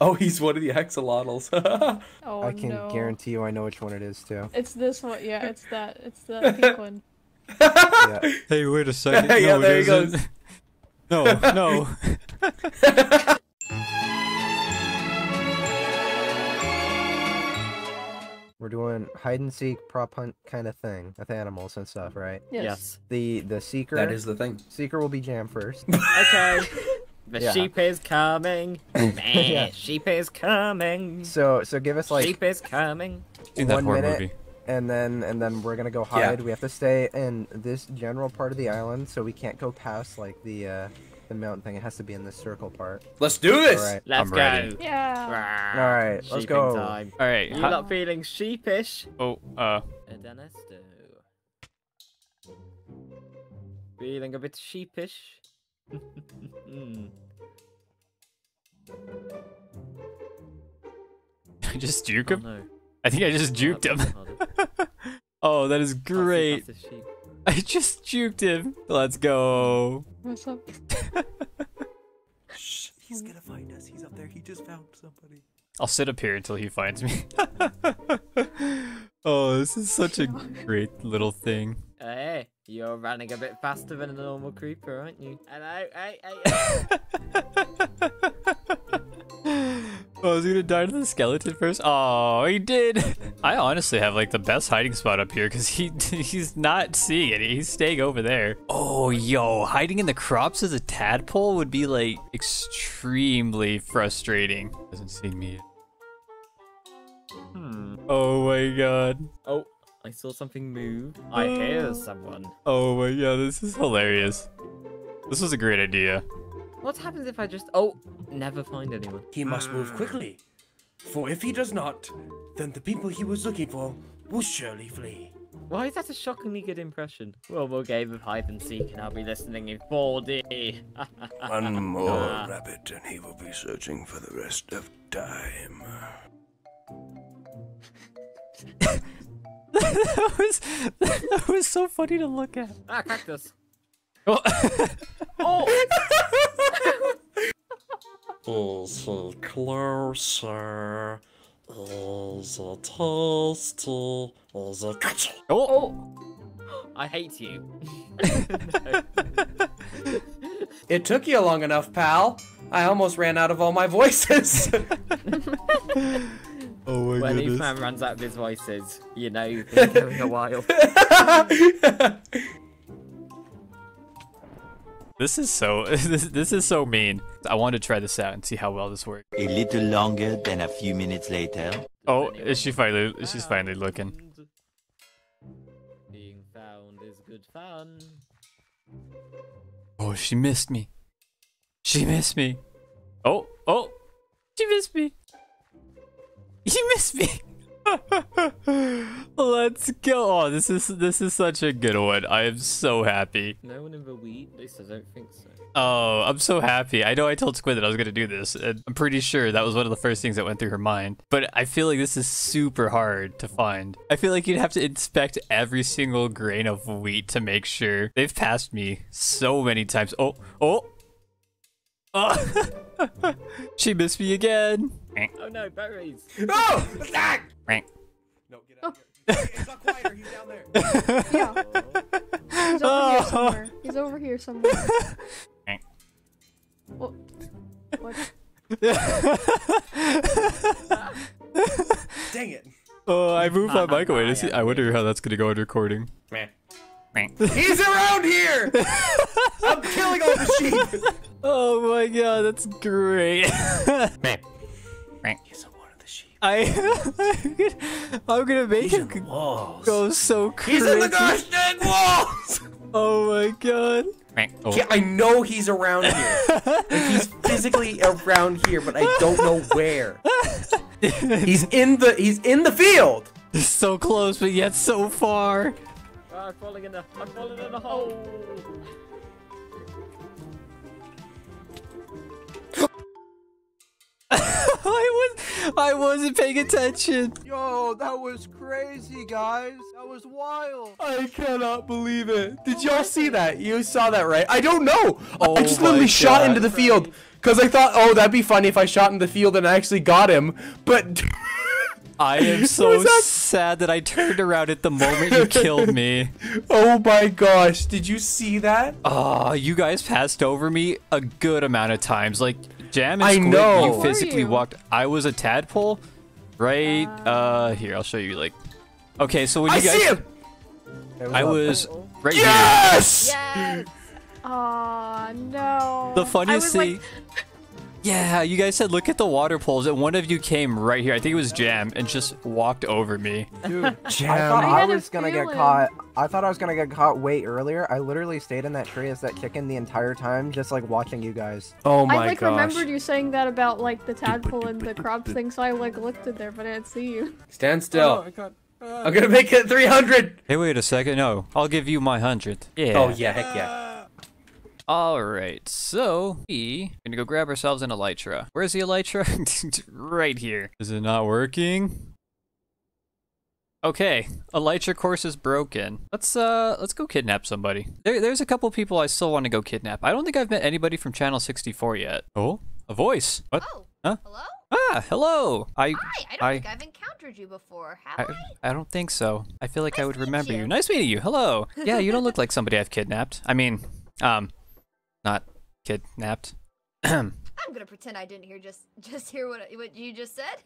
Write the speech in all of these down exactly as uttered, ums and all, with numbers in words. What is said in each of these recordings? Oh, he's one of the axolotls. Oh, I can no. guarantee you I know which one it is, too. It's this one. Yeah, it's that. It's the pink one. Yeah. Hey, wait a second. No, yeah, there it he isn't. Goes. No, no. We're doing hide and seek, prop hunt kind of thing with animals and stuff, right? Yes. yes. The the seeker. That is the thing. Seeker will be jammed first. Okay. The yeah. sheep is coming. Man, yeah. sheep is coming. So so give us like sheep is coming. In that horror movie. And then and then we're gonna go hide. Yeah. We have to stay in this general part of the island, so we can't go past like the uh, the mountain thing. It has to be in this circle part. Let's do this. All right. Let's I'm go. Ready. Yeah. All right. Sheeping let's go. Time. All right. You're not feeling sheepish. Oh. Uh. Danesto. Feeling a bit sheepish. mm. I just juke him. Oh, no. I think I just juked him. Oh, that is great. I just juked him. Let's go. What's up? Shh, he's gonna find us. He's up there. He just found somebody. I'll sit up here until he finds me. Oh, this is such a great little thing. Hey, you're running a bit faster than a normal creeper, aren't you? Hello, hey, hey. Oh, I was gonna die to the skeleton first. Oh, he did. I honestly have like the best hiding spot up here because he he's not seeing it. He's staying over there. Oh, yo, hiding in the crops as a tadpole would be like extremely frustrating. Doesn't see me. Hmm. Oh my god. Oh, I saw something move. Oh. I hear someone. Oh my god, this is hilarious. This was a great idea. What happens if I just... Oh, never find anyone. He must move quickly. For if he does not, then the people he was looking for will surely flee. Why is that a shockingly good impression? Well, we'll game of hide and seek and I'll be listening in four D. One more rabbit and he will be searching for the rest of time. that, was, that was so funny to look at. Ah, cactus. Oh! Oh. Is he closer? Is it tasty? Is it gotcha? Oh! Oh! I hate you. It took you long enough, pal. I almost ran out of all my voices. Oh my when goodness. When each man runs out of his voices, you know you've been going a while. This is so this, this is so mean. I want to try this out and see how well this works. A little longer than a few minutes later. Oh, is she finally she's finally looking. Being found is good fun. Oh, she missed me. She missed me. Oh, oh. She missed me. You missed me. Let's go. Oh, this is this is such a good one. I am so happy. No one in the wheat, at least I don't think so. Oh, I'm so happy. I know I told Squid that I was gonna do this, and I'm pretty sure that was one of the first things that went through her mind. But I feel like this is super hard to find. I feel like you'd have to inspect every single grain of wheat to make sure. They've passed me so many times. Oh, oh, oh. She missed me again. Oh no, berries! Oh! What's that? No, get out of here. It's not quieter, he's down there. Yeah. He's over oh. here somewhere. He's over here somewhere. What? What? Dang it. Oh, I moved my mic away to see. I wonder how that's gonna go in recording. He's around here! I'm killing all the sheep! Oh my god, that's great. Man. He's one of the sheep. I, I'm, gonna, I'm gonna make He's him walls. Go so crazy. He's in the gosh dang walls! Oh my god. Oh. Yeah, I know he's around here. Like, he's physically around here, but I don't know where. He's in the he's in the field! He's so close, but yet so far. Oh, I'm falling in the I'm falling in the hole. I was I wasn't paying attention. Yo, that was crazy, guys. That was wild. I cannot believe it. Did y'all see that? You saw that, right? I don't know. Oh, I just literally God. shot into the field because I thought, oh, that'd be funny if I shot in the field and I actually got him. But I am so that? sad that I turned around at the moment you killed me. Oh my gosh, did you see that? Oh, uh, you guys passed over me a good amount of times. Like, Jam and Squid, I know. you physically you? walked. I was a tadpole, right? Uh, uh, here, I'll show you. Like, okay, so when you I guys, see him. I was right yes! here. Yes. Oh no. The funniest thing. Like... Yeah, you guys said look at the water poles, and one of you came right here. I think it was Jam, and just walked over me. Dude, Jam. I thought I, I was gonna feeling. get caught. I thought I was gonna get caught way earlier. I literally stayed in that tree as that chicken the entire time, just like watching you guys. Oh my gosh. I like gosh. remembered you saying that about like the tadpole and the crop thing, so I like looked in there, but I didn't see you. Stand still. Oh, I can't. Uh, I'm gonna make it three hundred. Hey, wait a second. No, I'll give you my hundred. Yeah. Oh yeah, heck yeah. Alright, so we are gonna go grab ourselves an elytra. Where's the elytra? Right here. Is it not working? Okay, elytra course is broken. Let's uh, let's go kidnap somebody. There, there's a couple people I still want to go kidnap. I don't think I've met anybody from Channel sixty-four yet. Oh, a voice. What? Oh, huh? Hello? Ah, hello. I, Hi, I don't I, think I've encountered you before, have I? I, I don't think so. I feel like nice I would remember you. you. Nice meeting you. Hello. Yeah, you don't look like somebody I've kidnapped. I mean, um... not kidnapped. I'm gonna pretend I didn't hear just just hear what what you just said.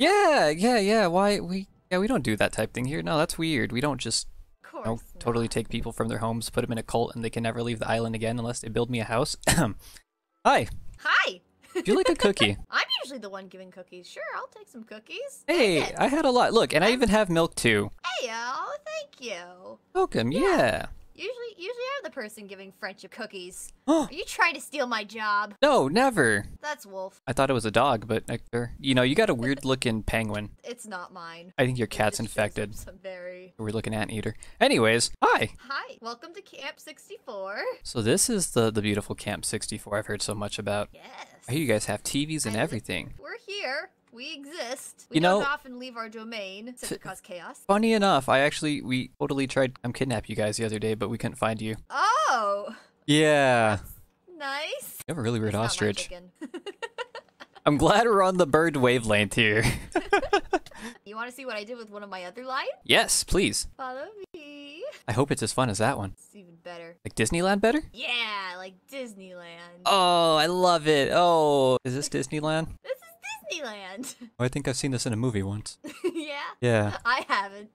yeah, yeah, yeah. Why we yeah we don't do that type thing here. No, that's weird. We don't just don't no. totally take people from their homes, put them in a cult, and they can never leave the island again unless they build me a house. Hi. Hi. Do you like a cookie? I'm usually the one giving cookies. Sure, I'll take some cookies. Hey, I had a lot. Look, and I even have milk too. Hey, oh, thank you. Welcome. Yeah. yeah. Usually, usually I'm the person giving friendship cookies. Are you trying to steal my job? No, never. That's Wolf. I thought it was a dog, but Nectar, you know, you got a weird-looking penguin. It's not mine. I think your cat's infected. Some very weird-looking anteater. Anyways, hi. Hi. Welcome to Camp sixty-four. So this is the the beautiful Camp sixty-four I've heard so much about. Yes. I hear you guys have T Vs and I everything. We're here. We exist. We you know, don't often leave our domain except to cause chaos. Funny enough, I actually, we totally tried um, kidnap you guys the other day, but we couldn't find you. Oh. Yeah. That's nice. You have a really weird That's ostrich. I'm glad we're on the bird wavelength here. You want to see what I did with one of my other lions? Yes, please. Follow me. I hope it's as fun as that one. It's even better. Like Disneyland better? Yeah, like Disneyland. Oh, I love it. Oh, is this Disneyland? This Disneyland. Oh, I think I've seen this in a movie once. Yeah? Yeah. I haven't.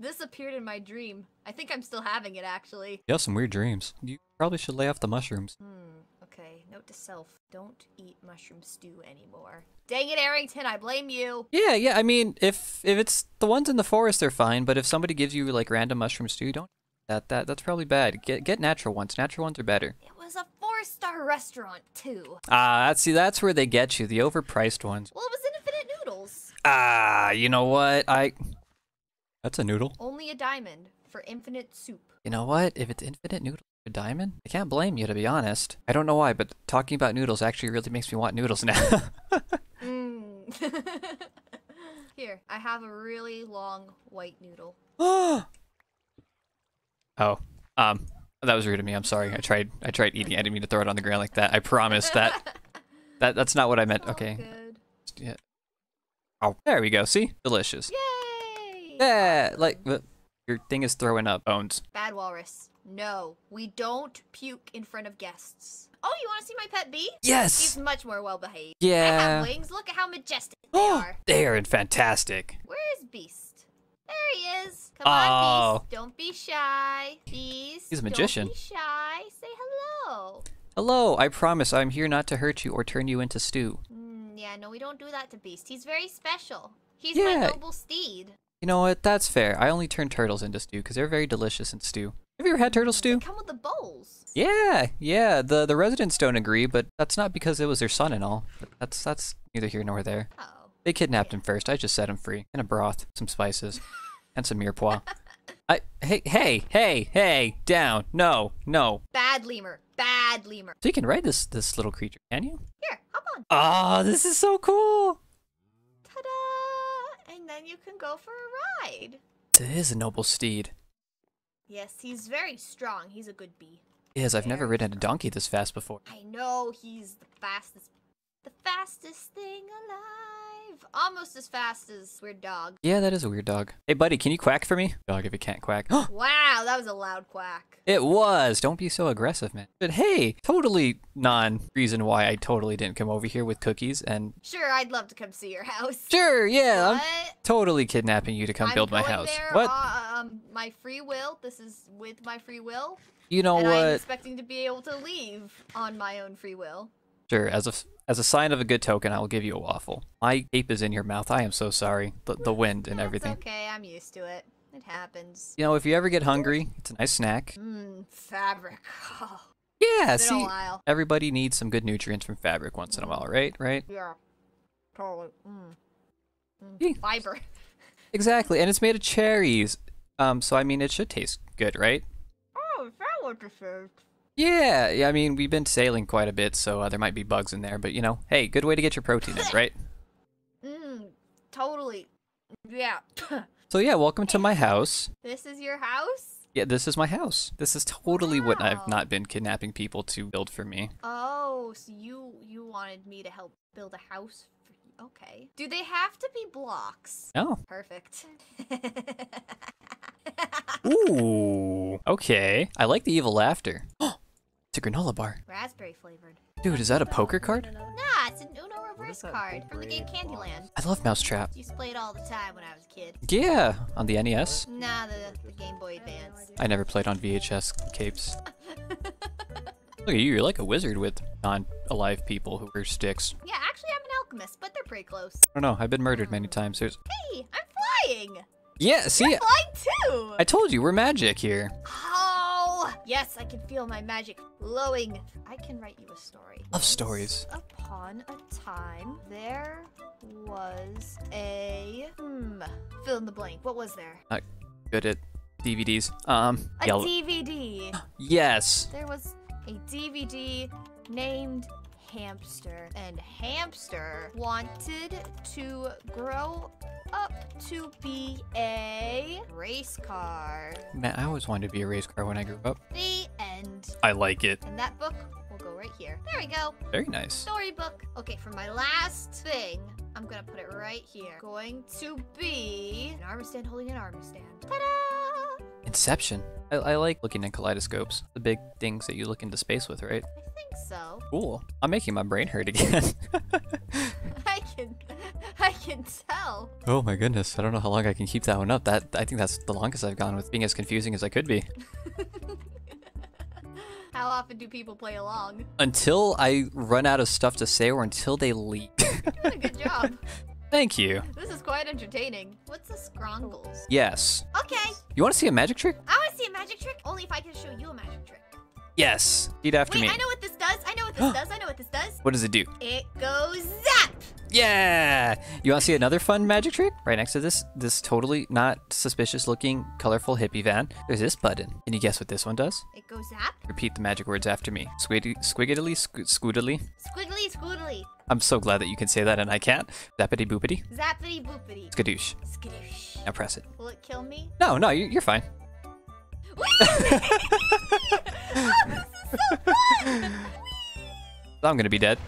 This appeared in my dream. I think I'm still having it, actually. You have some weird dreams. You probably should lay off the mushrooms. Hmm. Okay. Note to self. Don't eat mushroom stew anymore. Dang it, Arrington. I blame you. Yeah, yeah. I mean, if if it's the ones in the forest, they're fine. But if somebody gives you, like, random mushroom stew, don't eat that. that. That's probably bad. Get, get natural ones. Natural ones are better. It was a four-star restaurant too. Ah, uh, see, that's where they get you—the overpriced ones. Well, it was infinite noodles. Ah, uh, you know what? I—that's a noodle. Only a diamond for infinite soup. You know what? If it's infinite noodles, a diamond, I can't blame you, to be honest. I don't know why, but talking about noodles actually really makes me want noodles now. mm. Here, I have a really long white noodle. oh. Um. That was rude of me. I'm sorry. I tried. I tried eating. I didn't mean to throw it on the ground like that. I promise that. That that's not what I meant. Okay. Yeah. Oh, there we go. See, delicious. Yay! Yeah, awesome. Like your thing is throwing up bones. Bad walrus. No, we don't puke in front of guests. Oh, you want to see my pet bee? Yes. He's much more well behaved. Yeah. I have wings. Look at how majestic they are. They are fantastic. Where's Beast? There he is. Come on, oh. Beast. Don't be shy. Beast. He's a magician. Don't be shy. Say hello. Hello. I promise I'm here not to hurt you or turn you into stew. Mm, yeah, no, we don't do that to Beast. He's very special. He's yeah. my noble steed. You know what? That's fair. I only turn turtles into stew because they're very delicious in stew. Have you ever had turtle stew? They come with the bowls. Yeah, yeah. The the residents don't agree, but that's not because it was their son and all. That's, that's neither here nor there. Oh. They kidnapped him first. I just set him free. In a broth, some spices, and some mirepoix. I hey hey hey hey down. No no. Bad lemur. bad lemur. So you can ride this this little creature, can you? Here, hop on. Ah, oh, this is so cool. Ta-da! And then you can go for a ride. It is a noble steed. Yes, he's very strong. He's a good bee. Yes, I've never ridden a donkey this fast before. I know, he's the fastest, the fastest thing alive. Almost as fast as Weird Dog. Yeah, that is a weird dog. Hey, buddy, can you quack for me? Dog, if you can't quack. Wow, that was a loud quack. It was. Don't be so aggressive, man. But hey, totally non-reason why I totally didn't come over here with cookies and... Sure, I'd love to come see your house. Sure, yeah. What? I'm totally kidnapping you to come I'm build my house. There, what? Uh, um, my free will. This is with my free will. You know and what? I'm expecting to be able to leave on my own free will. Sure, as a as a sign of a good token, I will give you a waffle. My ape is in your mouth. I am so sorry. The, the wind and That's everything. Okay, I'm used to it. It happens. You know, if you ever get hungry, it's a nice snack. Mmm, fabric. Oh. Yeah, it's see, everybody needs some good nutrients from fabric once in a while, right? Right? Yeah, totally. Mm. Mm. Fiber. Exactly, and it's made of cherries. Um, so I mean, it should taste good, right? Yeah, yeah, I mean, we've been sailing quite a bit, so uh, there might be bugs in there, but you know, hey, good way to get your protein in, right? Mmm, totally. Yeah. So yeah, welcome to my house. This is your house? Yeah, this is my house. This is totally wow. what I've not been kidnapping people to build for me. Oh, so you, you wanted me to help build a house for you. Okay. Do they have to be blocks? No. Perfect. Ooh. Okay. I like the evil laughter. Oh, it's a granola bar. Raspberry flavored. Dude, is that a poker card? Nah, it's an Uno reverse card from the game Candyland. I love Mousetrap. Used to play it all the time when I was a kid. Yeah, on the N E S. Nah, the, the Game Boy Advance. I never played on V H S capes. Look at you, you're like a wizard with non-alive people who wear sticks. Yeah, actually I'm an alchemist, but they're pretty close. I don't know, I've been murdered many times. There's... Hey, I'm flying! Yeah, see, you're flying too. I told you, we're magic here. Oh, yes, I can feel my magic glowing. I can write you a story. Love stories. Once upon a time, there was a, hmm, fill in the blank. What was there? Not good at D V Ds. Um, A yellow. D V D. Yes. There was a D V D named Hamster, and Hamster wanted to grow up to be a race car. Man, I always wanted to be a race car when I grew up. The end. I like it. And that book will go right here. There we go. Very nice. Storybook. Okay, for my last thing, I'm gonna put it right here. Going to be an armor stand holding an armor stand. Ta-da! Inception. I, I like looking at kaleidoscopes. The big things that you look into space with, right? I think so. Cool. I'm making my brain hurt again. I can... I can tell. Oh my goodness. I don't know how long I can keep that one up. That I think that's the longest I've gone with being as confusing as I could be. How often do people play along? Until I run out of stuff to say or until they leave. You're doing a good job. Thank you. This is quite entertaining. What's a scrongles? Yes. Okay. You want to see a magic trick? I want to see a magic trick. Only if I can show you a magic trick. Yes. Eat after Wait, me. Wait, I know what this does. I know what this does. I know what this does. What does it do? It goes zap. Yeah! You want to see another fun magic trick? Right next to this, this totally not suspicious looking, colorful hippie van, there's this button. Can you guess what this one does? It goes zap. Repeat the magic words after me. Squiddy, squiggidly, squ squoodily. Squiggly, squoodily. I'm so glad that you can say that and I can't. Zappity boopity. Zappity boopity. Skadoosh. Skadoosh. Now press it. Will it kill me? No, no, you're, you're fine. Whee! Oh, this is so fun! Whee! I'm gonna be dead.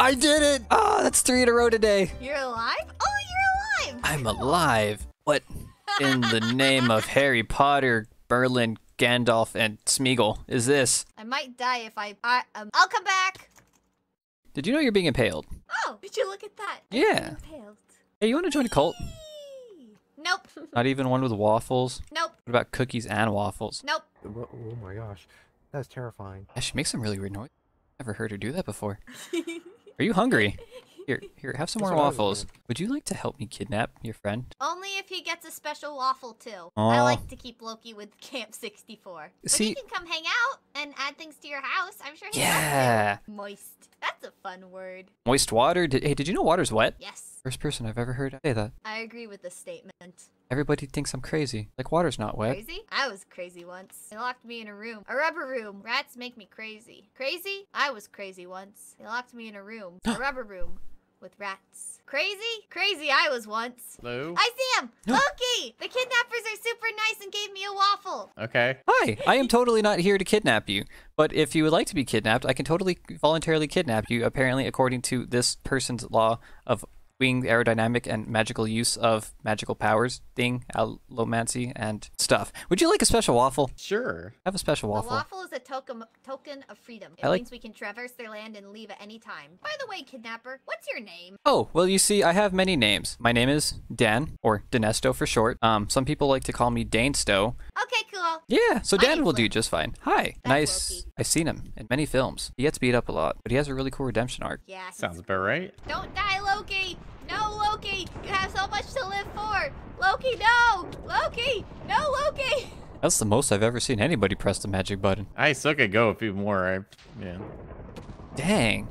I did it! Oh, that's three in a row today. You're alive? Oh, you're alive! I'm alive. What in the name of Harry Potter, Merlin, Gandalf, and Smeagol is this? I might die if I... I um, I'll come back! Did you know you're being impaled? Oh, did you look at that? Yeah. Impaled. Hey, you want to join a cult? Nope. Not even one with waffles? Nope. What about cookies and waffles? Nope. Oh my gosh, that's terrifying. Yeah, she makes some really weird noise. Never heard her do that before. Are you hungry? Here, here, have some That's more waffles. Would you like to help me kidnap your friend? Only if he gets a special waffle too. Aww. I like to keep Loki with Camp sixty-four. See, but he can come hang out and add things to your house. I'm sure he yeah. loves it. Moist. That's a fun word. Moist water? Did, hey, did you know water's wet? Yes. First person I've ever heard say that. I agree with this statement. Everybody thinks I'm crazy. Like water's not wet. Crazy? I was crazy once. They locked me in a room. A rubber room. Rats make me crazy. Crazy? I was crazy once. They locked me in a room. A rubber room. With rats. Crazy? Crazy I was once. Hello? I see him! Loki! The kidnappers are super nice and gave me a waffle. Okay. Hi, I am totally not here to kidnap you. But if you would like to be kidnapped, I can totally voluntarily kidnap you, apparently according to this person's law of being the aerodynamic and magical use of magical powers thing, allomancy and stuff. Would you like a special waffle? Sure. I have a special waffle. A waffle is a token token of freedom. It I means like... we can traverse their land and leave at any time. By the way, kidnapper, what's your name? Oh, well, you see, I have many names. My name is Dan, or Danesto for short. Um, some people like to call me Danesto. Okay, cool. Yeah, so My Dan will Luke. do just fine. Hi. That's nice. Loki. I've seen him in many films. He gets beat up a lot, but he has a really cool redemption arc. Yeah. Sounds about right. Don't die, Loki. No, Loki! You have so much to live for! Loki, no! Loki! No, Loki! That's the most I've ever seen anybody press the magic button. I still could go a few more. I, yeah. Dang.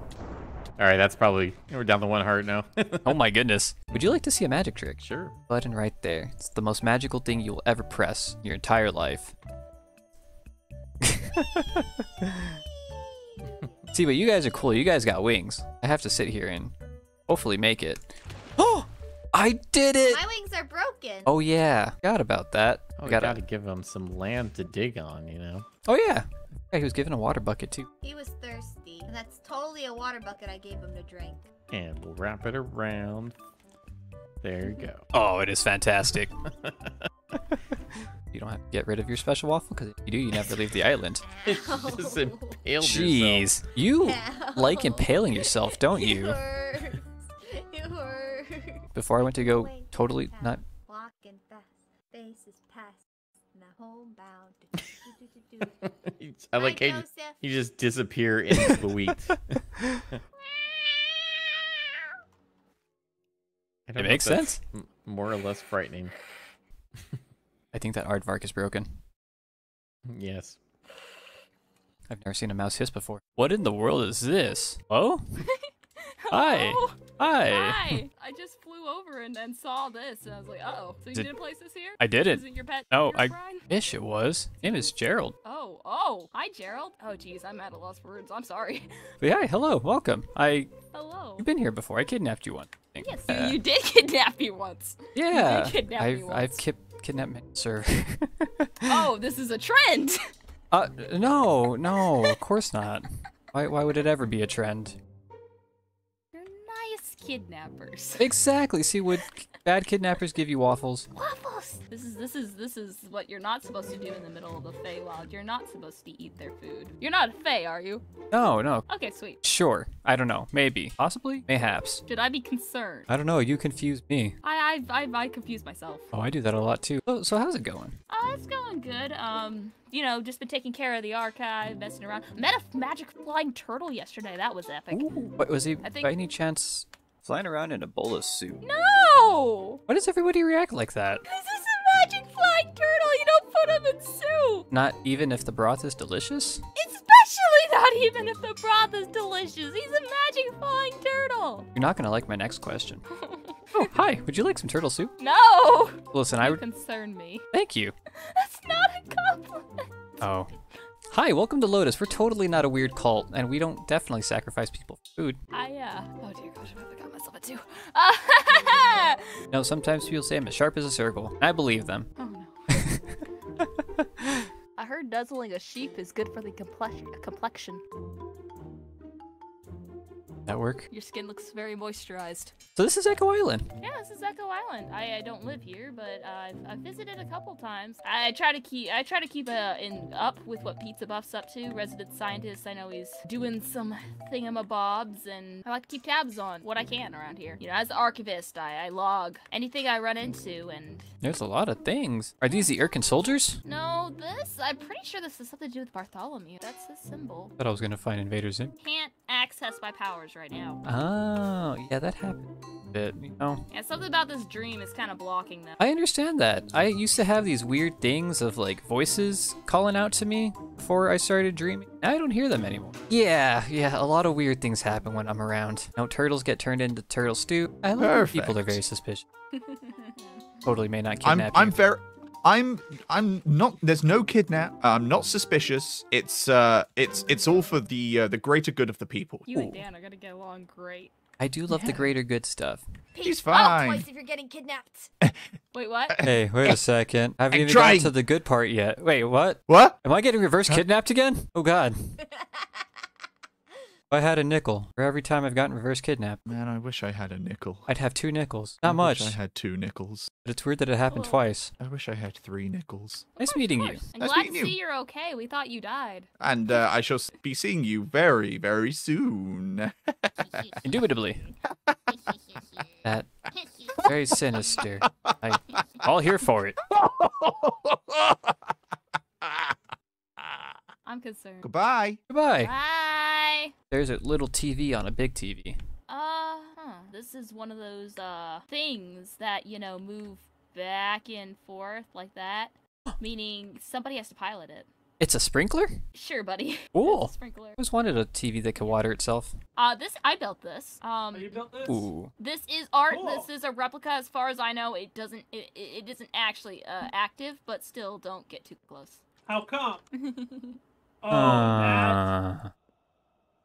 All right, that's probably... We're down to one heart now. Oh my goodness. Would you like to see a magic trick? Sure. Button right there. It's the most magical thing you'll ever press in your entire life. See, but you guys are cool. You guys got wings. I have to sit here and... hopefully make it. Oh, I did it! My wings are broken. Oh yeah, forgot about that. Oh, we gotta, gotta give him some land to dig on, you know? Oh yeah. Yeah, he was given a water bucket too. He was thirsty. And that's totally a water bucket I gave him to drink. And we'll wrap it around. There you go. Oh, it is fantastic. You don't have to get rid of your special waffle, because if you do, you never leave the island. Just impaled Jeez, yourself. you Ow. like impaling yourself, don't you? Before I went to go totally not walking fast, faces past, now homebound. I like how you just disappear into the wheat. It makes sense. More or less frightening. I think that aardvark is broken. Yes. I've never seen a mouse hiss before. What in the world is this? Oh? Hi. Oh, hi. Hi. I just flew over and then saw this, and I was like, uh oh. So you did, didn't place this here? I didn't. Isn't your pet? Oh, I wish it was. His name is Gerald. Oh, oh. Hi, Gerald. Oh, geez, I'm at a loss for words. I'm sorry. But yeah, hello. Welcome. I. Hello. You've been here before. I kidnapped you once. Yes, uh, you did kidnap me once. Yeah. You did kidnap I've, me once. I've kip- kidnapped me, sir. Oh, this is a trend. Uh, no, no, of course not. Why, why would it ever be a trend? Kidnappers. Exactly. See, would bad kidnappers give you waffles? Waffles. This is this is this is what you're not supposed to do in the middle of the Feywild. You're not supposed to eat their food. You're not a Fey, are you? No, no. Okay, sweet. Sure. I don't know. Maybe. Possibly. Mayhaps. Should I be concerned? I don't know. You confuse me. I I I, I confuse myself. Oh, I do that a lot too. So, so how's it going? Oh, uh, it's going good. Um. You know, just been taking care of the archive, messing around. Met a magic flying turtle yesterday. That was epic. Ooh. What was he? I think... By any chance? Flying around in a Ebola suit. No! Why does everybody react like that? This is a magic flying turtle. You don't put him in soup. Not even if the broth is delicious? Especially not even if the broth is delicious. He's a magic flying turtle. You're not gonna like my next question. Oh, hi. Would you like some turtle soup? No. Listen, you I would concern me. Thank you. That's not a compliment. Oh. Hi, welcome to Lotus. We're totally not a weird cult, and we don't definitely sacrifice people for food. I, uh, oh dear gosh, I got myself a two. Uh, you know, sometimes people say I'm as sharp as a circle, and I believe them. Oh no. I heard nuzzling a sheep is good for the comple complexion. That work? Your skin looks very moisturized. So this is Echo Island. Yeah, this is Echo Island. I, I don't live here, but uh, I've, I've visited a couple times. I, I try to keep I try to keep uh, in up with what Pizza Buff's up to. Resident scientist, I know he's doing some thingamabobs, and I like to keep tabs on what I can around here. You know, as an archivist, I, I log anything I run into, and there's a lot of things. Are these the Irken soldiers? No, this I'm pretty sure this has something to do with Bartholomew. That's his symbol. Thought I was gonna find invaders in. Can't access my powers right now. Oh, yeah, that happened. bit, you know? Yeah, something about this dream is kind of blocking them. I understand that. I used to have these weird things of like voices calling out to me before I started dreaming. Now I don't hear them anymore. Yeah, yeah, a lot of weird things happen when I'm around. You know, turtles get turned into turtle stew. I love people are very suspicious. Totally may not kidnap I'm, I'm you. Very, I'm, I'm not, there's no kidnap. I'm not suspicious. It's, uh, it's, it's all for the, uh, the greater good of the people. You Ooh. and Dan are gonna get along great. I do love yeah. the greater good stuff. Peace She's fine. Out twice if you're getting kidnapped. Wait, what? Hey, wait a second. I haven't I'm even gotten to the good part yet. Wait, what? What? Am I getting reverse huh? kidnapped again? Oh, God. I had a nickel for every time I've gotten reverse kidnapped. Man, I wish I had a nickel. I'd have two nickels. Not I much. I wish I had two nickels. But it's weird that it happened oh. twice. I wish I had three nickels. Oh, nice meeting you. I'm nice glad to you. see you're okay. We thought you died. And uh, I shall be seeing you very, very soon. Indubitably. That very sinister. I, all here for it. I'm concerned. Goodbye. Goodbye. Bye. There's a little T V on a big T V. Uh, huh. This is one of those, uh, things that, you know, move back and forth like that. Meaning somebody has to pilot it. It's a sprinkler? Sure, buddy. Cool. Sprinkler. I always wanted a T V that could water itself. Uh, this, I built this. Um, oh, you built this? Ooh. This is art. Cool. This is a replica. As far as I know, it doesn't, it, it isn't actually, uh, active, but still don't get too close. How come? Oh, uh, that.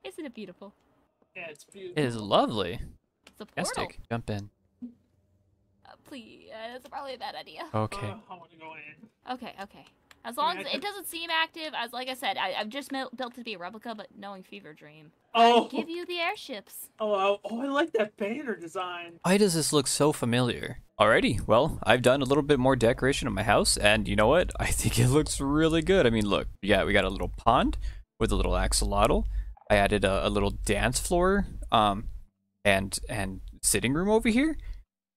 Isn't it beautiful? Yeah, it's beautiful. It is lovely. It's a portal. Fantastic. Jump in. Uh, please, uh, that's probably a bad idea. Okay. Uh, I want to go in. Okay, okay. As long yeah, as it doesn't seem active, as like I said, I, I've just built it to be a replica, but knowing Fever Dream. Oh. I give you the airships. Oh, oh, oh, I like that banner design. Why does this look so familiar? Alrighty, well, I've done a little bit more decoration of my house, and you know what? I think it looks really good. I mean, look, yeah, we got a little pond with a little axolotl. I added a, a little dance floor um, and, and sitting room over here.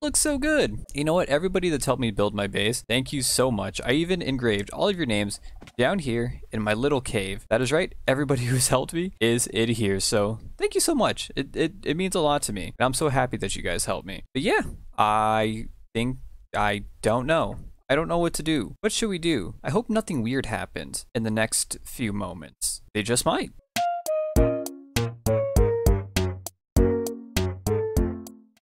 Looks so good. You know what, everybody that's helped me build my base, thank you so much. I even engraved all of your names down here in my little cave. That is right, everybody who's helped me is in here, so thank you so much. It it, it means a lot to me, and I'm so happy that you guys helped me. But yeah, I think I don't know I don't know what to do. What should we do? I hope nothing weird happens in the next few moments. They just might.